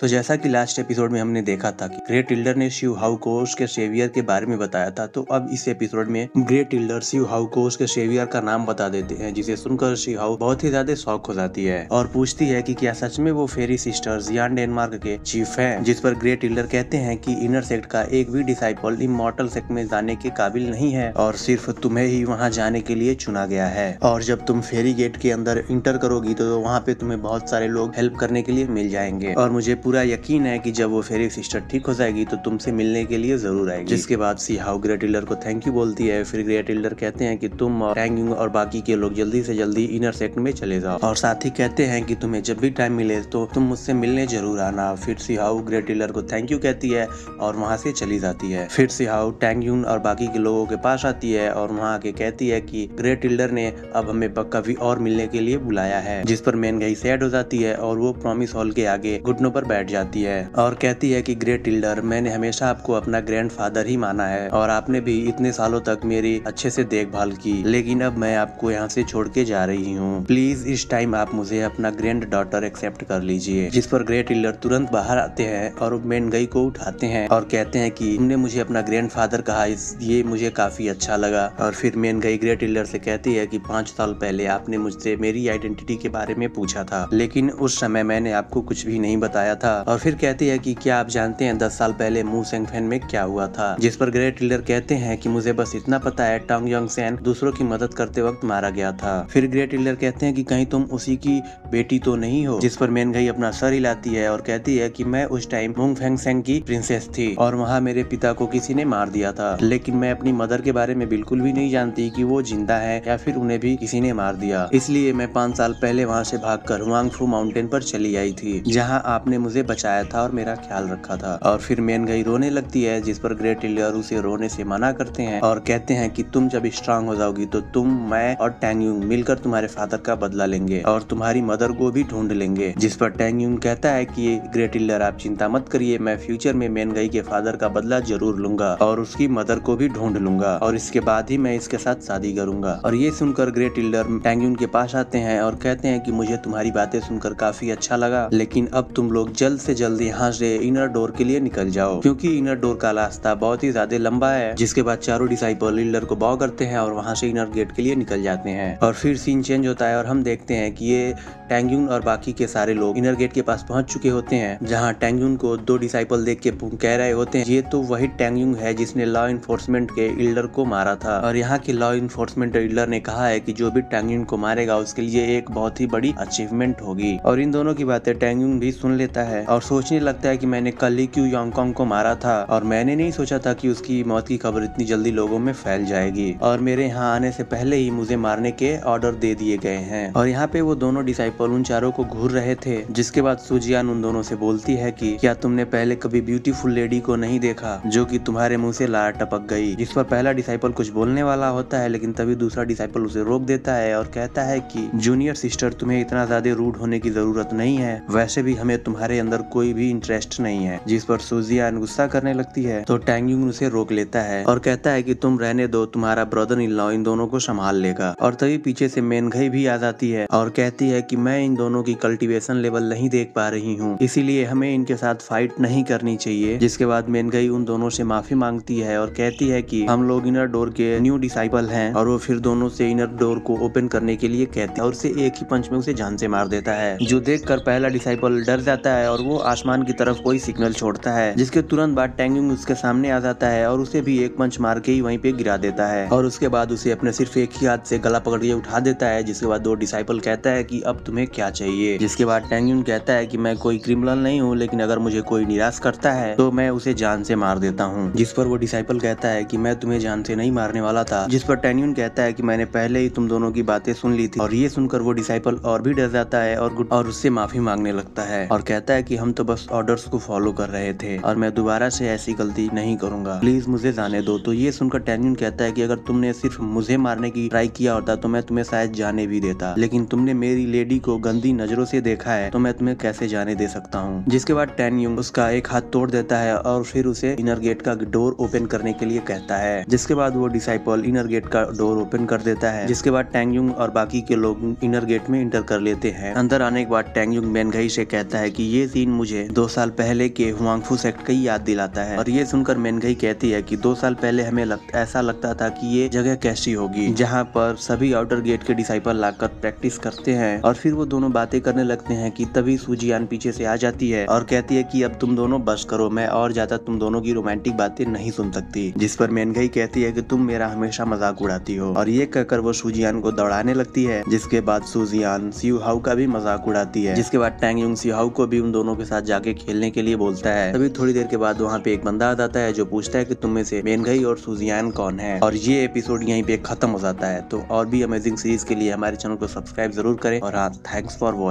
तो जैसा कि लास्ट एपिसोड में हमने देखा था कि ग्रेट इल्डर ने शिव हाउ को उसके सेवियर के बारे में बताया था, तो अब इस एपिसोड में ग्रेट इल्डर शिव हाउ को उसके सेवियर का नाम बता देते हैं, जिसे सुनकर शिव हाउ बहुत ही ज्यादा शॉक हो जाती है और पूछती है कि क्या सच में वो फेरी सिस्टर्स यान डेनमार्क के चीफ हैं, जिस पर ग्रेट इल्डर कहते हैं कि इनर सेक्ट का एक भी डिसाइपल इमॉर्टल सेक्ट में जाने के काबिल नहीं है और सिर्फ तुम्हें ही वहाँ जाने के लिए चुना गया है, और जब तुम फेरी गेट के अंदर इंटर करोगी तो वहाँ पे तुम्हें बहुत सारे लोग हेल्प करने के लिए मिल जाएंगे और मुझे पूरा यकीन है कि जब वो फेरी सिस्टर ठीक हो जाएगी तो तुमसे मिलने के लिए जरूर आएगी। जिसके बाद शिव हाउ ग्रेट इल्डर को थैंक यू बोलती है। फिर ग्रेट इल्डर कहते हैं कि तुम और टैंग यून और बाकी के लोग जल्दी से जल्दी इनर सेक्ट में चले जाओ और साथ ही कहते हैं कि तुम्हें जब भी टाइम मिले तो तुम मुझसे मिलने जरूर आना। फिर शिव हाउ ग्रेट इल्डर को थैंक यू कहती है और वहाँ से चली जाती है। फिर शिव हाउ टैंग यून और बाकी के लोगों के पास आती है और वहाँ आके कहती है कि ग्रेट इल्डर ने अब हमें पक्का भी और मिलने के लिए बुलाया है, जिस पर मेंग गाई सैड हो जाती है और वो प्रॉमिस हॉल के आगे घुटनों पर बैठ जाती है और कहती है कि ग्रेट इल्डर, मैंने हमेशा आपको अपना ग्रैंडफादर ही माना है और आपने भी इतने सालों तक मेरी अच्छे से देखभाल की, लेकिन अब मैं आपको यहाँ से छोड़ के जा रही हूँ। प्लीज इस टाइम आप मुझे अपना ग्रैंड डॉटर एक्सेप्ट कर लीजिए। जिस पर ग्रेट इल्डर तुरंत बाहर आते हैं और मेंग गाई को उठाते हैं और कहते हैं कि तुमने मुझे अपना ग्रैंडफादर कहा, ये मुझे काफी अच्छा लगा। और फिर मेंग गाई ग्रेट इल्डर से कहती है कि 5 साल पहले आपने मुझसे मेरी आइडेंटिटी के बारे में पूछा था, लेकिन उस समय मैंने आपको कुछ भी नहीं बताया था। और फिर कहती है कि क्या आप जानते हैं 10 साल पहले मुंग सेंगफेन में क्या हुआ था। जिस पर ग्रेट इल्डर कहते हैं कि मुझे बस इतना पता है टंग योंग सेन दूसरों की मदद करते वक्त मारा गया था। फिर ग्रेट इल्डर कहते हैं कि कहीं तुम उसी की बेटी तो नहीं हो। जिस पर मेंग गाई अपना सर हिलाती है और कहती है कि मैं उस टाइम मुंग फेंग सेंग की प्रिंसेस थी और वहाँ मेरे पिता को किसी ने मार दिया था, लेकिन मैं अपनी मदर के बारे में बिल्कुल भी नहीं जानती कि वो जिंदा है या फिर उन्हें भी किसी ने मार दिया, इसलिए मैं 5 साल पहले वहाँ से भागकर हुआंगफू माउंटेन पर चली आई थी, जहाँ आपने मुझे बचाया था और मेरा ख्याल रखा था। और फिर मेंग गाई रोने लगती है, जिस पर ग्रेट इल्डर उसे रोने से मना करते हैं और कहते हैं कि तुम जब स्ट्रांग हो जाओगी तो तुम, मैं और टैंग यून मिलकर तुम्हारे फादर का बदला लेंगे और तुम्हारी मदर को भी ढूंढ लेंगे। जिस पर टैंग यून कहता है कि ग्रेट इल्डर आप चिंता मत करिए, मैं फ्यूचर में मेंग गाई के फादर का बदला जरूर लूंगा और उसकी मदर को भी ढूंढ लूंगा और इसके बाद ही मैं इसके साथ शादी करूंगा। और ये सुनकर ग्रेट इल्डर टैंग यून के पास आते हैं और कहते हैं कि मुझे तुम्हारी बातें सुनकर काफी अच्छा लगा, लेकिन अब तुम लोग जल्द से जल्द यहाँ से इनर डोर के लिए निकल जाओ, क्योंकि इनर डोर का रास्ता बहुत ही ज्यादा लंबा है। जिसके बाद चारों डिसाइपल इल्डर को बॉव करते हैं और वहाँ से इनर गेट के लिए निकल जाते हैं। और फिर सीन चेंज होता है और हम देखते हैं कि ये टैंग यून और बाकी के सारे लोग इनर गेट के पास पहुँच चुके होते हैं, जहाँ टैंग यून को 2 डिसाइपल देख के कह रहे होते हैं ये तो वही टैंग यून है जिसने लॉ एनफोर्समेंट के इल्डर को मारा था। और यहाँ के लॉ एनफोर्समेंट इल्डर ने कहा है कि जो भी टैंग यून को मारेगा उसके लिए एक बहुत ही बड़ी अचीवमेंट होगी। और इन दोनों की बातें टैंग यून भी सुन लेता है और सोचने लगता है कि मैंने कल ही क्यू योंग को मारा था और मैंने नहीं सोचा था कि उसकी मौत की खबर इतनी जल्दी लोगों में फैल जाएगी और मेरे यहाँ आने से पहले ही मुझे मारने के ऑर्डर दे दिए गए हैं। और यहाँ पे वो दोनों डिसाइपल उन चारों को घूर रहे थे, जिसके बाद सुजियान उन दोनों से बोलती है कि क्या तुमने पहले कभी ब्यूटीफुल लेडी को नहीं देखा जो की तुम्हारे मुँह से लार टपक गई। जिस पर पहला डिसाइपल कुछ बोलने वाला होता है, लेकिन तभी दूसरा डिसाइपल उसे रोक देता है और कहता है की जूनियर सिस्टर, तुम्हें इतना ज्यादा रूड होने की जरूरत नहीं है, वैसे भी हमें तुम्हारे अंदर कोई भी इंटरेस्ट नहीं है। जिस पर सुजियान गुस्सा करने लगती है तो टैंग यून उसे रोक लेता है और कहता है कि तुम रहने दो, तुम्हारा ब्रदर इन लॉ इन दोनों को संभाल लेगा। और तभी पीछे से मेंग गाई भी आ जाती है और कहती है कि मैं इन दोनों की कल्टीवेशन लेवल नहीं देख पा रही हूँ, इसीलिए हमें इनके साथ फाइट नहीं करनी चाहिए। जिसके बाद मेंग गाई उन दोनों से माफी मांगती है और कहती है कि हम लोग इनर डोर के न्यू डिसाइपल हैं। और वो फिर दोनों से इनर डोर को ओपन करने के लिए कहती है और उसे एक ही पंच में उसे जान से मार देता है, जो देख कर पहला डिसाइपल डर जाता है और वो आसमान की तरफ कोई सिग्नल छोड़ता है, जिसके तुरंत बाद टैंग यून उसके सामने आ जाता है और उसे भी एक पंच मार के ही वहीं पे गिरा देता है। और उसके बाद उसे अपने सिर्फ एक ही हाथ से गला पकड़ के उठा देता है। जिसके बाद 2 डिसाइपल कहता है कि अब तुम्हें क्या चाहिए। जिसके बाद टैंग यून कहता है कि मैं कोई क्रिमिनल नहीं हूँ, लेकिन अगर मुझे कोई निराश करता है तो मैं उसे जान से मार देता हूँ। जिस पर वो डिसाइपल कहता है कि मैं तुम्हें जान से नहीं मारने वाला था। जिस पर टैंग यून कहता है कि मैंने पहले ही तुम दोनों की बातें सुन ली थी। और ये सुनकर वो डिसाइपल और भी डर जाता है और उससे माफी मांगने लगता है और कहता है कि हम तो बस ऑर्डर्स को फॉलो कर रहे थे और मैं दोबारा से ऐसी गलती नहीं करूंगा, प्लीज मुझे जाने दो। तो ये सुनकर टैंग यून कहता है कि अगर तुमने सिर्फ मुझे मारने की ट्राई किया होता तो मैं तुम्हें शायद जाने भी देता, लेकिन तुमने मेरी लेडी को गंदी नजरों से देखा है तो मैं तुम्हें कैसे जाने दे सकता हूँ। जिसके बाद टैंग यून उसका एक हाथ तोड़ देता है और फिर उसे इनर गेट का डोर ओपन करने के लिए कहता है। जिसके बाद वो डिसाइपल इनर गेट का डोर ओपन कर देता है। जिसके बाद टैंग यून और बाकी के लोग इनर गेट में इंटर कर लेते हैं। अंदर आने के बाद टैंग यून मेंग गाई से कहता है कि ये ये सीन मुझे 2 साल पहले के हुआंगफू सेक्ट की याद दिलाता है और ये सुनकर मेंग गाई कहती है कि 2 साल पहले हमें ऐसा लगता था कि ये जगह कैसी होगी जहाँ पर सभी आउटर गेट के डिसाइपल लाकर प्रैक्टिस करते हैं। और फिर वो दोनों बातें करने लगते हैं कि तभी सुजियान पीछे से आ जाती है और कहती है कि अब तुम दोनों बस करो, मैं और ज्यादा तुम दोनों की रोमांटिक बातें नहीं सुन सकती। जिस पर मेंग गाई कहती है कि तुम मेरा हमेशा मजाक उड़ाती हो और ये कहकर वो सुजियान को दौड़ाने लगती है। जिसके बाद सुजियान शीओ हाउ का भी मजाक उड़ाती है। जिसके बाद टैंग यून शीओ हाउ को भी उन दोनों के साथ जाके खेलने के लिए बोलता है। तभी थोड़ी देर के बाद वहाँ पे एक बंदा आ जाता है जो पूछता है कि तुम में से मेंग गाई और सुजियान कौन है। और ये एपिसोड यहीं पे खत्म हो जाता है। तो और भी अमेजिंग सीरीज के लिए हमारे चैनल को सब्सक्राइब जरूर करें और हाँ, थैंक्स फॉर वॉचिंग।